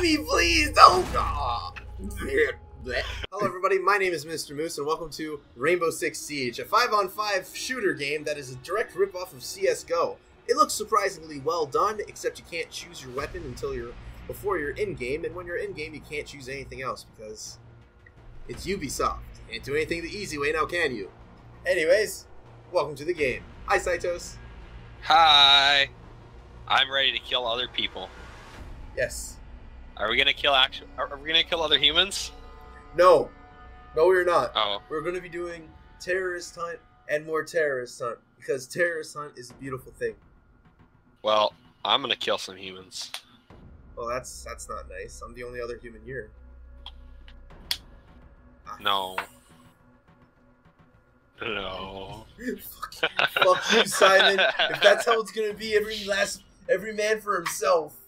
me, please! Don't! Oh, hello, everybody. My name is Mr. Moose, and welcome to Rainbow Six Siege, a 5-on-5 shooter game that is a direct ripoff of CSGO. It looks surprisingly well done, except you can't choose your weapon until before you're in game, and when you're in game, you can't choose anything else because it's Ubisoft. You can't do anything the easy way now, can you? Anyways, welcome to the game. Hi, Saitos. Hi. I'm ready to kill other people. Yes. Are we gonna kill other humans? No. No, we're not. Oh. We're gonna be doing terrorist hunt and more terrorist hunt because terrorist hunt is a beautiful thing. Well, I'm gonna kill some humans. Well, that's not nice. I'm the only other human here. Ah. No. No. Fuck you, Simon. If that's how it's gonna be, every man for himself.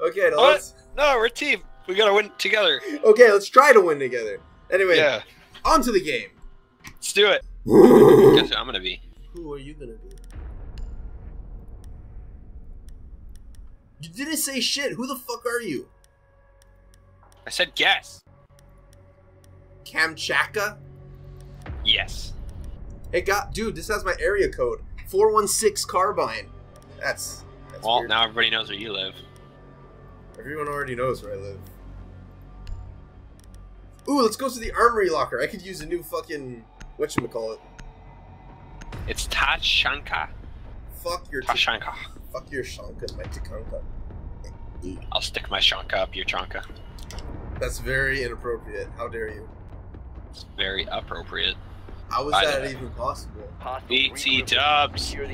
Okay, now let's... No, we're a team. We gotta win together. Okay, let's try to win together. Anyway, yeah. On to the game. Let's do it. Guess who I'm gonna be. Who are you gonna be? You didn't say shit. Who the fuck are you? I said guess. Kamchatka? Yes. Hey, God, dude, this has my area code. 416 Carbine. That's well, weird. Now everybody knows where you live. Everyone already knows where I live. Ooh, let's go to the armory locker. I could use a new fucking... whatchamacallit. It's Tachanka. Fuck your... Tachanka. Fuck your Shanka, my Tachanka. I'll stick my Shanka up your Chanka. That's very inappropriate. How dare you? It's very appropriate. How is that even possible? BT dubs. Fuck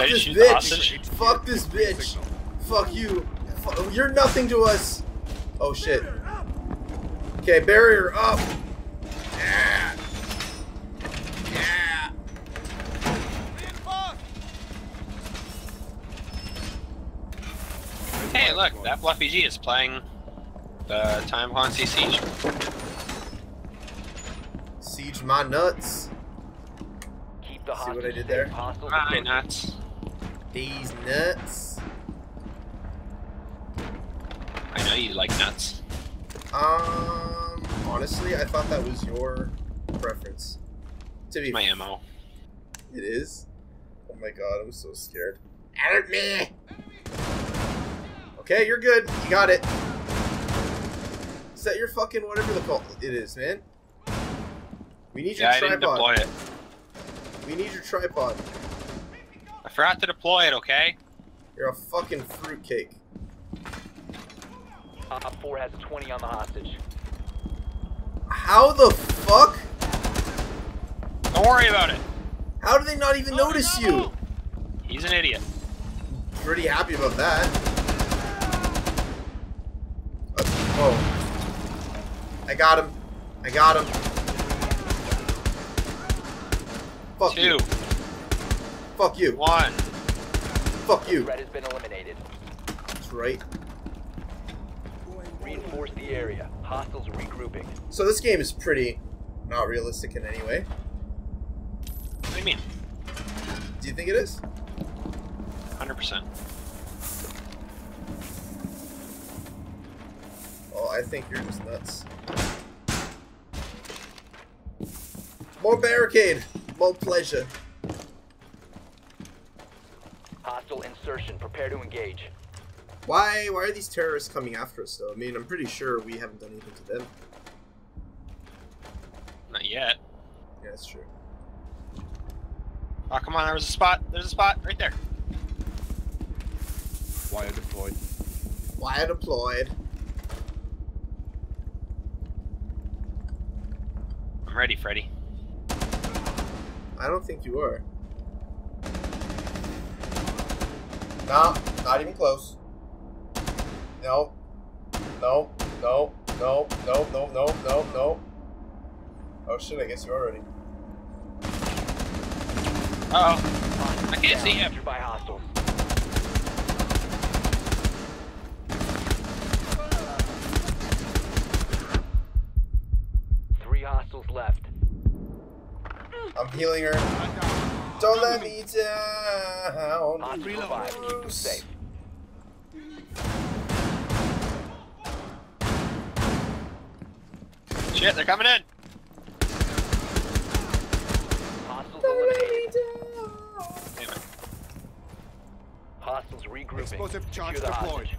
this bitch. Fuck this bitch. Fuck you. You're nothing to us. Oh shit. Okay, barrier up. Yeah. Yeah. Hey, look, that Fluffy G is playing the Time Haunty Siege. Siege my nuts. Keep the see what I did there? My nuts. These nuts. I know you like nuts. Honestly, I thought that was your preference. To be my MO. It is? Oh my god, I'm so scared. At me! Okay, you're good. You got it. Is that your fucking whatever the call it is, man? We need your tripod. I didn't deploy it. We need your tripod. I forgot to deploy it, okay? You're a fucking fruitcake. Op 4 has a 20 on the hostage. How the fuck? Don't worry about it. How do they not even notice you? He's an idiot. Pretty happy about that. Oh. I got him. I got him. Fuck you. Fuck you. One. Fuck you. Red has been eliminated. That's right. Reinforce the area. Hostiles regrouping. So this game is pretty not realistic in any way. What do you mean? Do you think it is? 100%. Well, I think you're just nuts. More barricade! More pleasure. Hostile insertion. Prepare to engage. Why are these terrorists coming after us, though? I mean, I'm pretty sure we haven't done anything to them. Not yet. Yeah, that's true. Oh, come on, there was a spot. There's a spot right there. Wire deployed. Wire deployed. I'm ready, Freddy. I don't think you are. No, not even close. No, no, no, no, no, no, no, no, no. Oh shit, I guess you're already. Uh oh. I can't see him. By hostiles. Three hostiles left. I'm healing her. Don't let me down. Keep them safe. Shit, they're coming in! Hostiles eliminated. Anyway. Hostiles regrouping. Explosive charge deployed.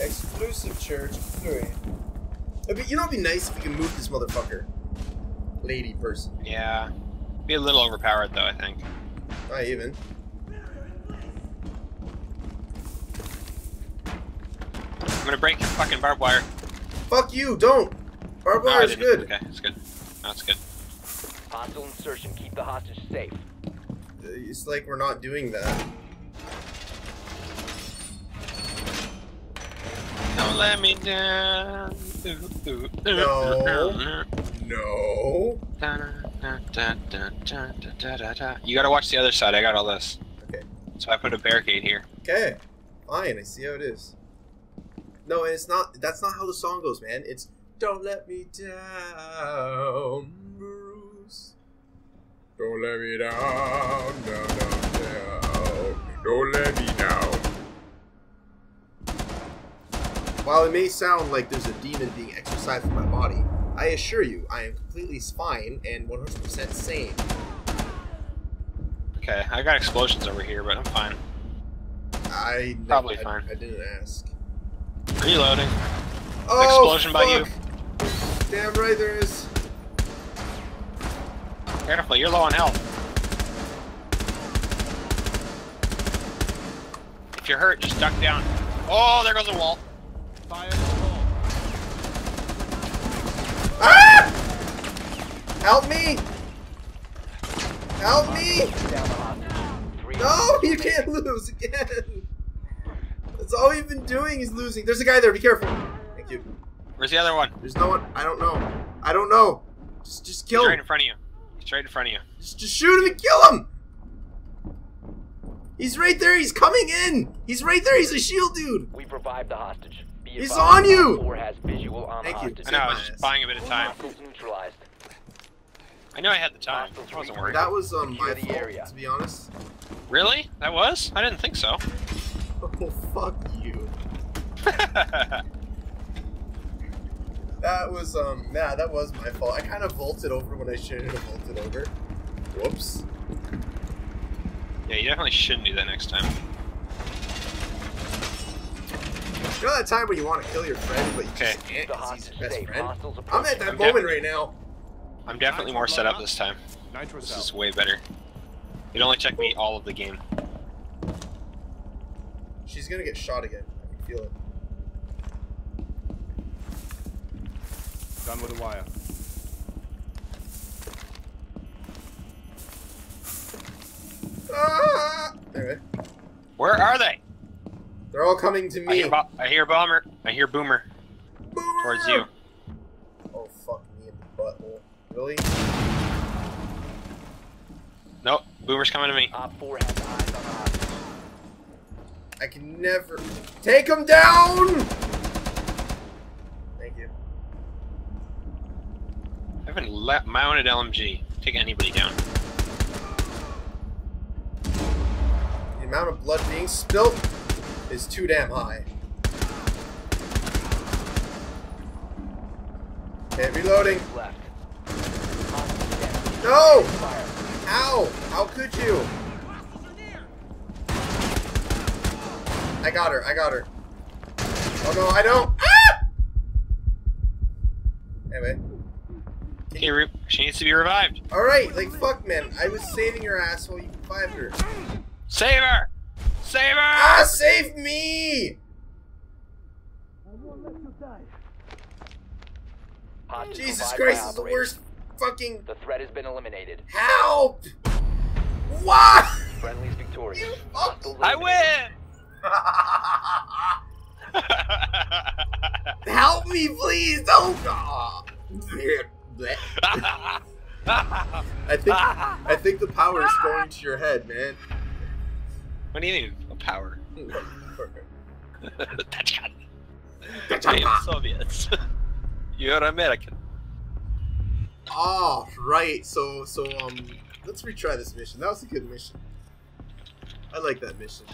Explosive charge deployed. You know, it'd be nice if we could move this motherfucker. Lady person. Yeah. Be a little overpowered though, I think. Not even. I'm gonna break your fucking barbed wire. Fuck you, don't! Barbed wire is good. Okay, it's good. No, it's good. Hostile insertion, keep the hostage safe. It's like we're not doing that. Don't let me down. No. No. You gotta watch the other side, I got all this. Okay. So I put a barricade here. Okay. Fine, I see how it is. No, and it's not, that's not how the song goes, man. It's, don't let me down, Bruce. Don't let me down, down, down, down. Don't let me down. While it may sound like there's a demon being exorcised from my body, I assure you, I am completely fine and 100% sane. Okay, I got explosions over here, but I'm fine. Probably fine. I didn't ask. Reloading. Oh, explosion fuck. By you. Damn right there is. Careful, you're low on health. If you're hurt, just duck down. Oh, there goes the wall. Fire the wall. Ah! Help me! Help me! No, you can't lose again. That's all we've been doing is losing. There's a guy there. Be careful. Thank you. Where's the other one? There's no one. I don't know. I don't know. Just kill him. He's right in front of you. He's right in front of you. Just shoot him and kill him. He's right there. He's coming in. He's right there. He's a shield dude. We've revived the hostage. He's on you. Has visual on Thank you. I know. I was just buying a bit of time. I know I had the time. I wasn't worried. That was my fault, to be honest. Really? That was? I didn't think so. Oh, fuck you. That was, nah, that was my fault. I kind of vaulted over when I shouldn't have vaulted over. Whoops. Yeah, you definitely shouldn't do that next time. You know that time when you want to kill your friend, but you just can't because he's your best friend? I'm at that moment right now. I'm definitely more set up this time. This is way better. It only took me all of the game. She's gonna get shot again. I can feel it. Done with the wire. Ah! Anyway. Where are they? They're all coming to me. I hear bomber. I hear boomer. Boomer! Towards you. Oh, fuck me in the butthole. Really? Nope. Boomer's coming to me. Op 4 has eyes on the hostage. I can never take him down. Thank you. I haven't mounted LMG. Take anybody down. The amount of blood being spilt is too damn high. Okay, reloading. Left. No! Ow! How could you? I got her, I got her. Oh no, I don't! Ah! Anyway. She needs to be revived. Alright, like fuck man, I was saving her ass while you revived her. Save her! Save her! Ah, save me! I won't let you die. Jesus Christ, this is the worst fucking... The threat has been eliminated. Help! What? Friendly's victorious. I win! Help me, please! Don't. I think the power is going to your head, man. What do you mean, a power? Tachanka. I am Soviets. You're American. Oh, right. So let's retry this mission. That was a good mission. I like that mission.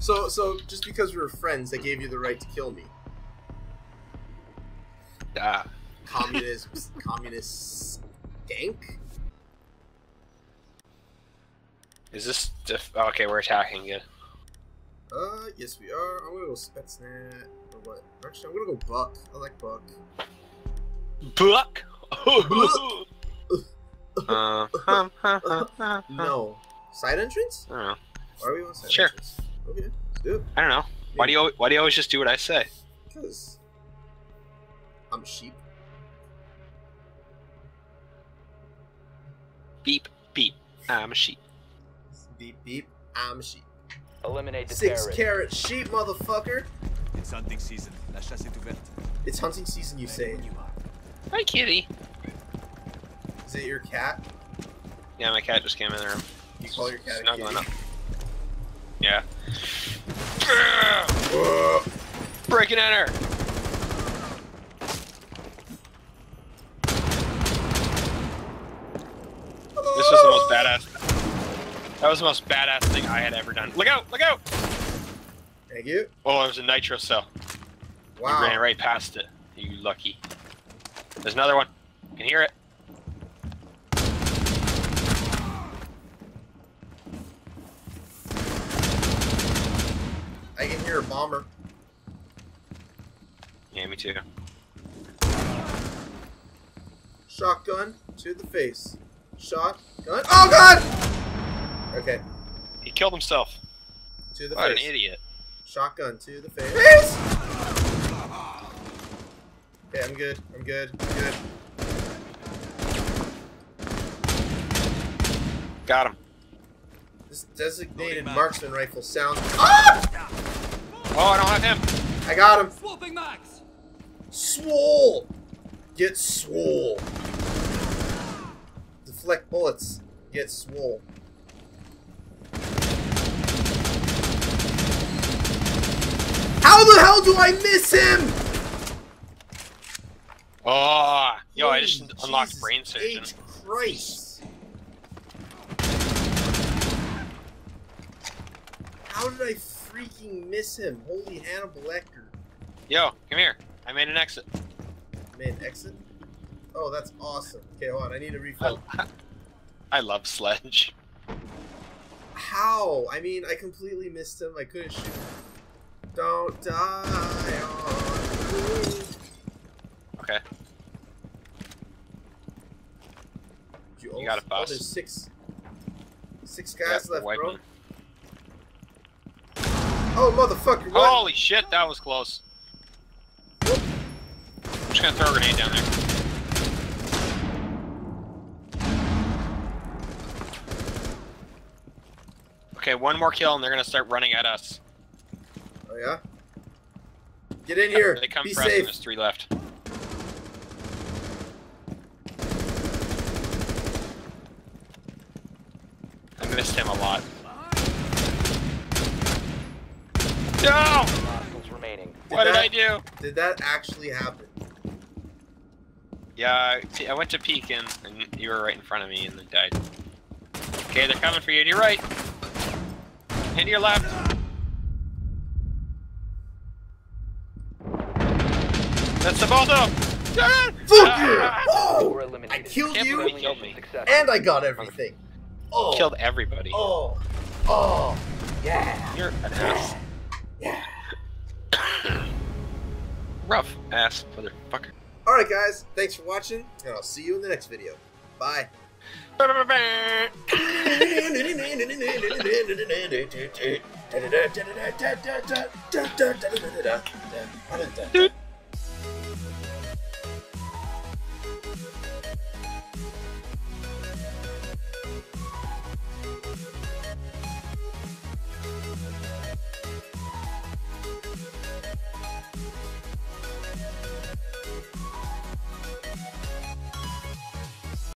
So just because we were friends, that gave you the right to kill me. Ah. communist stank. Is this okay? We're attacking it. Yes we are. I'm gonna go Spetsnaz or what? Actually, I'm gonna go Buck. I like Buck. Buck. Buck. No. Side entrance? I don't know. Why are we on side entrance? Sure. Okay, let's do it. I don't know. Yeah. Why do you always just do what I say? Because I'm a sheep. Beep, beep, I'm a sheep. Beep, beep, I'm a sheep. Eliminate the terrorist. 6-carat sheep, motherfucker. It's hunting season. La chasse est ouverte. It's hunting season, you say. Hi, kitty. Is it your cat? Yeah, my cat just came in the room. You call your cat a kitty? Up. Yeah. Break and enter! This was the most badass. That was the most badass thing I had ever done. Look out! Look out! Thank you. Oh, it was a nitro cell. Wow. You ran right past it. You lucky. There's another one. You can hear it. I can hear a bomber. Yeah, me too. Shotgun to the face. Shotgun. Oh god! Okay. He killed himself. To the face. What an idiot. Shotgun to the face. Okay, I'm good. I'm good. I'm good. Got him. This designated marksman rifle sounds. Ah! Oh, I don't have him. I got him. Swooping max. Swole. Get swole. Deflect bullets. Get swole. How the hell do I miss him? Oh, yo, I just unlocked Jesus brain surgeon. H. Christ. How did I freaking miss him? Holy Hannibal Lecter. Yo, come here. I made an exit. Made an exit? Oh, that's awesome. Okay, hold on. I need to refill. I love Sledge. How? I mean, I completely missed him. I couldn't shoot him. Don't die on me. Okay. You got a boss. Oh, there's six guys left, bro. Me. Oh, motherfucker, what? Holy shit, that was close. Whoop. I'm just gonna throw a grenade down there. Okay, one more kill and they're gonna start running at us. Oh yeah? Get in here! They come pressing. There's 3 left. I missed him a lot. No! What did I do? Did that actually happen? Yeah, I went to peek and you were right in front of me and then died. Okay, they're coming for you to your right. And to your left. That's the ball though! Fuck you! Oh! I killed you! You killed me. And I got everything. Oh! Killed everybody. Oh! Oh! Yeah! You're an ass. Yeah. Rough ass motherfucker. Alright guys, thanks for watching, and I'll see you in the next video. Bye.